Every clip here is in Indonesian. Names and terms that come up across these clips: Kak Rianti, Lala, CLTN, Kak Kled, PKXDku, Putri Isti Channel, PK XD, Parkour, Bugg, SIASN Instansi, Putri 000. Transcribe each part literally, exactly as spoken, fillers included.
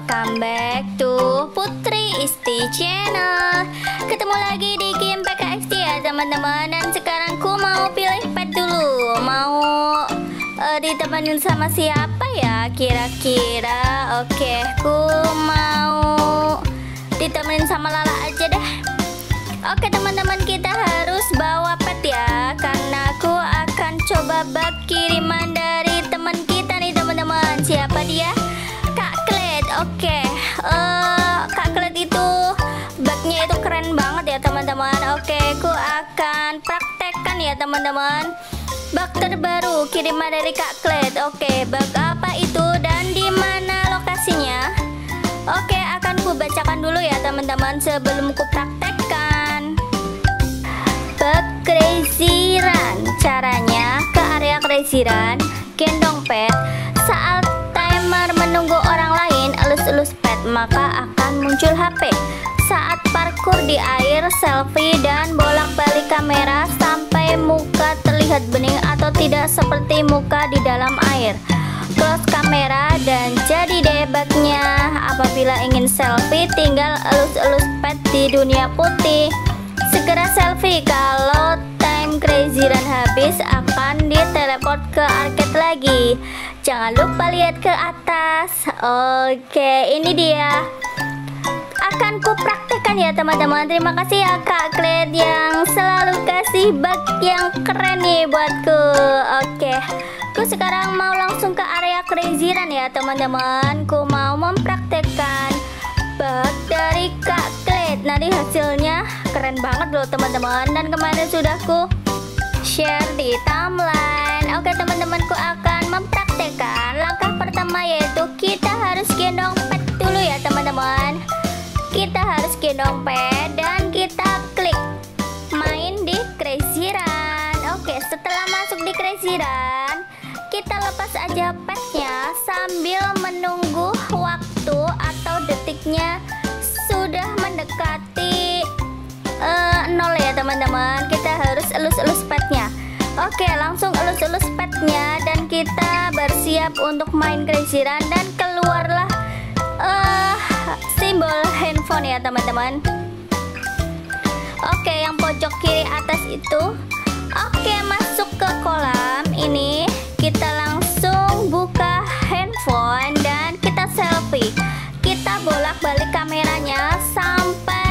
welcome back to Putri Isti Channel. Ketemu lagi di game P K X D ya teman-teman. Dan sekarang ku mau pilih pet dulu. Mau uh, ditemenin sama siapa ya kira-kira? Oke, ku mau ditemenin sama Lala aja deh. Oke teman-teman, kita harus bawa pet ya, karena aku akan coba bak kiriman dari teman kita nih teman-teman. Siapa dia? Kak Kled. Oke, okay. uh, Kak Kled itu bagnya itu keren banget ya teman-teman. Oke, okay, aku akan praktekkan ya teman-teman. Bak terbaru kiriman dari Kak Kled. Oke, okay, bak apa itu dan di mana lokasinya? Oke, okay, akan ku bacakan dulu ya teman-teman sebelum ku praktekkan. Bak Crazy Run. Caranya ke area Crazy Run, gendong pet. Saat timer menunggu orang lain, elus-elus pet, maka akan muncul H P. Saat parkur di air, selfie dan bolak-balik kamera sampai muka terlihat bening atau tidak seperti muka di dalam air. Close kamera dan jadi debaknya. Apabila ingin selfie, tinggal elus-elus pet di dunia putih. Segera selfie. Kalau time Crazy Run habis, akan diteleport ke arcade lagi. Jangan lupa lihat ke atas. Oke, ini dia. Akan ku praktekkan ya teman-teman. Terima kasih ya Kak Kled yang selalu kasih bug yang keren nih buatku. Oke, ku sekarang mau langsung ke area Crazy Run ya teman-teman. Ku mau mempraktekkan bug dari Kak Kled. Nanti hasilnya keren banget loh teman-teman. Dan kemarin sudah ku share di timeline. Oke teman-teman, ku akan mempraktekkan. Langkah pertama yaitu kita harus gendong pet dulu ya teman-teman. Kita harus gendong pet dan kita klik main di Crazy Run. Oke, setelah masuk di Crazy Run, kita lepas aja petnya sambil menunggu waktu atau detiknya sudah mendekati Uh, nol ya teman-teman. Kita harus elus-elus petnya. Oke, langsung elus-elus petnya dan kita bersiap untuk main Crazy Run. Dan keluarlah uh, simbol handphone ya teman-teman. Oke, yang pojok kiri atas itu. Oke, masuk ke kolam ini. Kita langsung buka handphone dan kita selfie. Kita bolak-balik kameranya sampai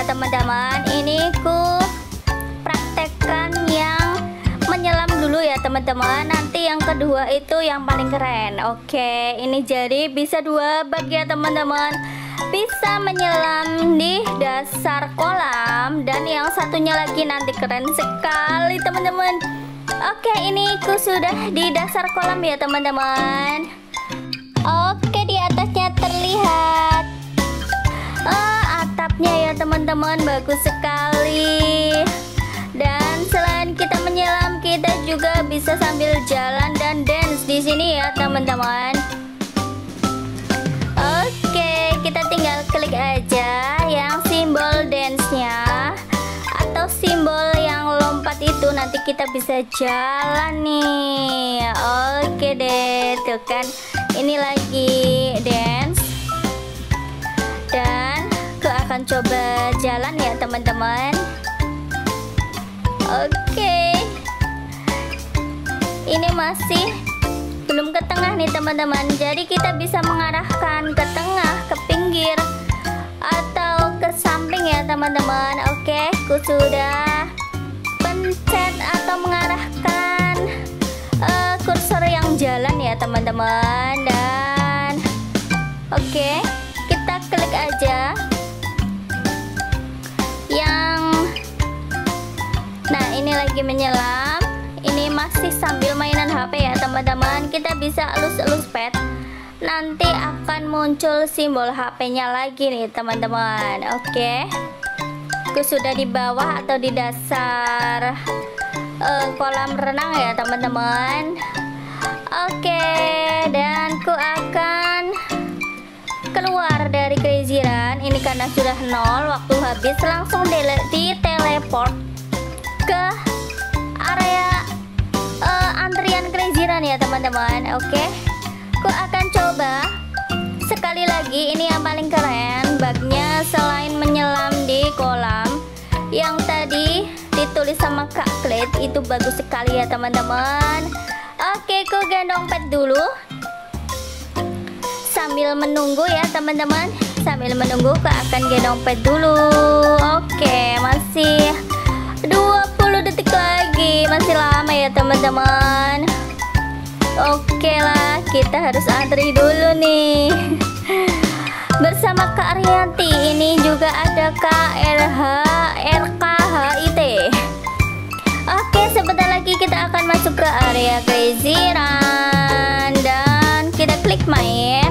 teman-teman. Ini ku praktekkan yang menyelam dulu ya teman-teman. Nanti yang kedua itu yang paling keren. Oke, ini jadi bisa dua bagian teman-teman. Bisa menyelam di dasar kolam dan yang satunya lagi nanti keren sekali teman-teman. Oke, ini ku sudah di dasar kolam ya teman-teman. Oke, di atasnya terlihat oh, atapnya ya teman-teman, bagus sekali. Dan selain kita menyelam, kita juga bisa sambil jalan dan dance di sini ya teman-teman. Oke, kita tinggal klik aja yang simbol dance-nya atau simbol yang lompat itu, nanti kita bisa jalan nih. Oke deh, tuh kan ini lagi dance. Dan akan coba jalan ya teman-teman. Oke, ini masih belum ke tengah nih teman-teman. Jadi kita bisa mengarahkan ke tengah, ke pinggir, atau ke samping ya teman-teman. Oke, aku sudah pencet atau mengarahkan uh, kursor yang jalan ya teman-teman. Dan oke, kita klik aja yang nah ini lagi menyelam, ini masih sambil mainan H P ya teman-teman. Kita bisa elus-elus pet, nanti akan muncul simbol H P-nya lagi nih teman-teman. Oke, aku sudah di bawah atau di dasar uh, kolam renang ya teman-teman. Oke, dan aku akan keluar dari Crazy Run ini karena sudah nol waktu habis. Langsung di teleport ke area uh, antrian Crazy Run ya teman-teman. Oke, Aku akan coba sekali lagi. Ini yang paling keren bugnya selain menyelam di kolam yang tadi ditulis sama Kak Kled, itu bagus sekali ya teman-teman. Oke, aku gendong pet dulu sambil menunggu ya teman-teman. Sambil menunggu aku akan gendong pet dulu. Oke, masih dua puluh detik lagi, masih lama ya teman-teman. Oke lah, kita harus antri dulu nih. Bersama Kak Rianti, ini juga ada K R H L K H I T. Oke, sebentar lagi kita akan masuk ke area Crazy Run dan kita klik main.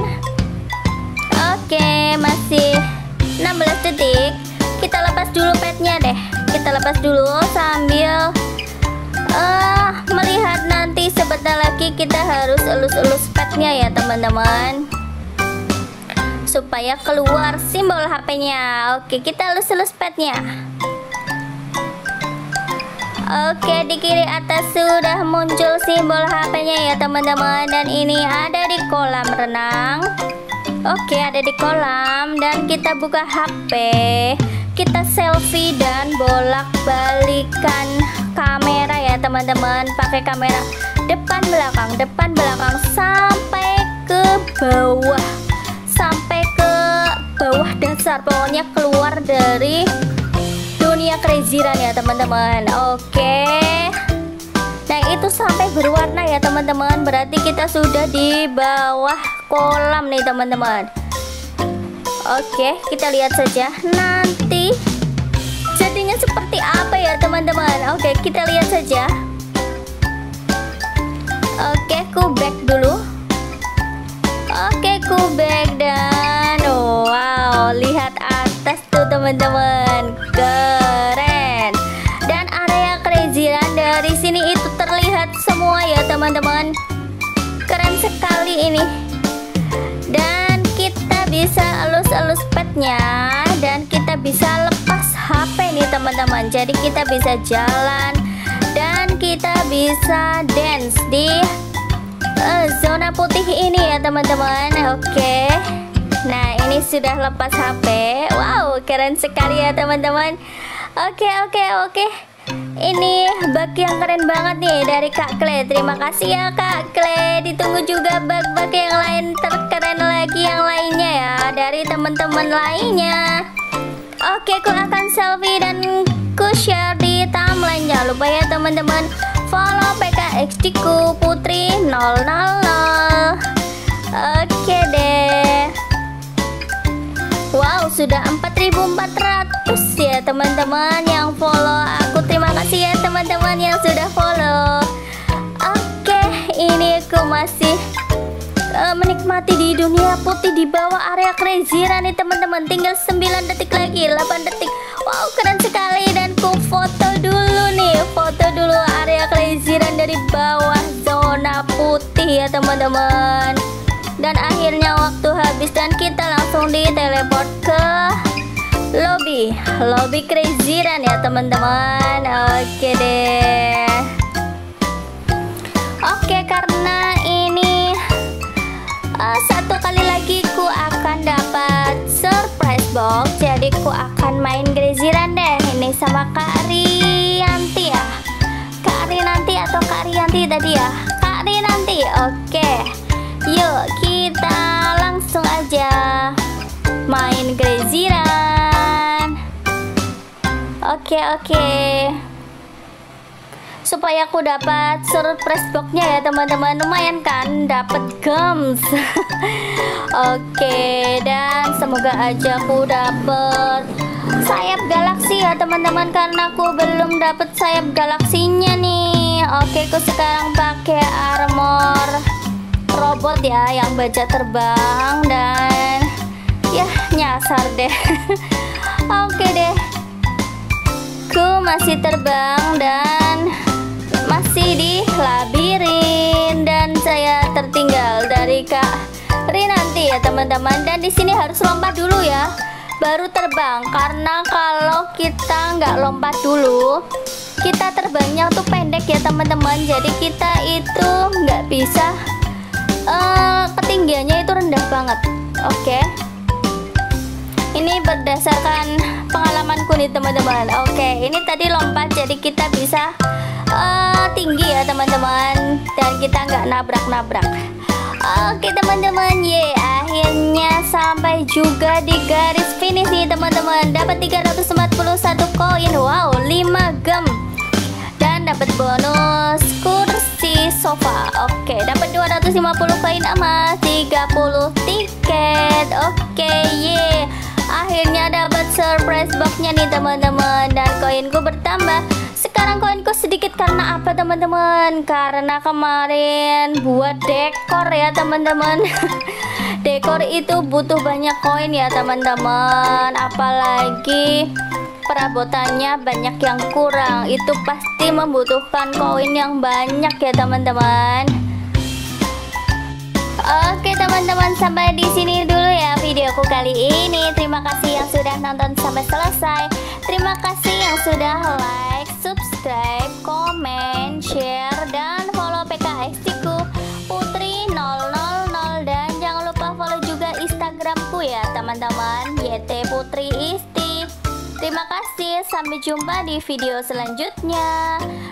Oke, masih enam belas detik. Kita lepas dulu petnya deh. Kita lepas dulu sambil Uh, melihat nanti sebentar lagi kita harus elus-elus petnya ya teman-teman, supaya keluar simbol H P-nya. Oke, kita elus-elus petnya. Oke, di kiri atas sudah muncul simbol H P-nya ya teman-teman. Dan ini ada di kolam renang. Oke, ada di kolam. Dan kita buka H P, kita selfie dan bolak-balikan kamera ya teman-teman, pakai kamera depan belakang, depan belakang sampai ke bawah, sampai ke bawah dasar, pokoknya keluar dari dunia Crazy Run ya teman-teman. Oke, nah itu sampai berwarna ya teman-teman, berarti kita sudah di bawah kolam nih teman-teman. Oke, kita lihat saja nanti jadinya seperti apa ya teman-teman. Oke, kita lihat saja. Oke, ku back dulu. Oke, ku back dan wow, lihat atas tuh teman-teman, keren. Dan area Crazy Run dari sini itu terlihat semua ya teman-teman, keren sekali ini. Dan bisa elus-elus petnya dan kita bisa lepas H P nih teman-teman. Jadi kita bisa jalan dan kita bisa dance di uh, zona putih ini ya teman-teman. Oke, nah ini sudah lepas H P. Wow, keren sekali ya teman-teman. Oke, oke, oke. Ini bug yang keren banget nih dari Kak Kled. Terima kasih ya Kak Kled. Ditunggu juga bug-bug yang lain terkeren lagi yang lainnya ya dari teman-teman lainnya. Oke, aku akan selfie dan ku share di timeline. Jangan lupa ya teman-teman, follow P K X D ku Putri nol nol nol. Oke deh. Wow, sudah empat ribu empat ratus ya teman-teman yang follow aku. Terima kasih ya teman-teman yang sudah follow. Oke, ini aku masih uh, menikmati di dunia putih di bawah area Crazy Run nih teman-teman. Tinggal sembilan detik lagi, delapan detik. Wow, keren sekali. Dan ku foto dulu nih, foto dulu area Crazy Run dari bawah zona putih ya teman-teman. Dan akhirnya waktu habis dan kita langsung diteleport ke lobby, lobby Crazy Run ya teman-teman. Oke deh. Oke, karena ini uh, satu kali lagi ku akan dapat surprise box, jadi ku akan main Crazy Run deh. Ini sama Kak Rianti ya, Kak Rianti atau Kak Rianti tadi ya, Kak Rianti. Oke, yuk kita langsung aja main Crazy Run. Oke, oke. Supaya aku dapat surprise box-nya ya teman-teman. Lumayan kan dapat gems. Oke, dan semoga aja aku dapat sayap galaksi ya teman-teman, karena aku belum dapat sayap galaksinya nih. Oke, aku sekarang pakai armor robot ya yang baja terbang dan ya nyasar deh. Oke deh, ku masih terbang dan masih di labirin dan saya tertinggal dari Kak Rianti ya teman-teman. Dan di sini harus lompat dulu ya baru terbang, karena kalau kita nggak lompat dulu kita terbangnya tuh pendek ya teman-teman, jadi kita itu nggak bisa uh, ketinggiannya itu rendah banget. Oke, okay. Ini berdasarkan pengalamanku nih teman-teman. Oke, okay. Ini tadi lompat, jadi kita bisa uh, tinggi ya teman-teman, dan kita nggak nabrak-nabrak. Oke okay, teman-teman, ye yeah. Akhirnya sampai juga di garis finish nih teman-teman. Dapat tiga ratus empat puluh satu koin, wow, lima gem, dan dapat bonus kursi sofa. Oke okay. Dapat dua ratus lima puluh koin emas, tiga puluh tiket. Oke okay, ye yeah. Akhirnya dapat surprise boxnya nih teman-teman, dan koinku bertambah. Sekarang koinku sedikit karena apa teman-teman? Karena kemarin buat dekor ya teman-teman. Dekor itu butuh banyak koin ya teman-teman. Apalagi perabotannya banyak yang kurang, itu pasti membutuhkan koin yang banyak ya teman-teman. Oke teman-teman, sampai di sini dulu ya videoku kali ini. Terima kasih yang sudah nonton sampai selesai. Terima kasih yang sudah like, subscribe, komen, share, dan follow PKXDku, Putri nol nol nol, dan jangan lupa follow juga Instagramku ya teman-teman, Y T Putri Isti. Terima kasih, sampai jumpa di video selanjutnya.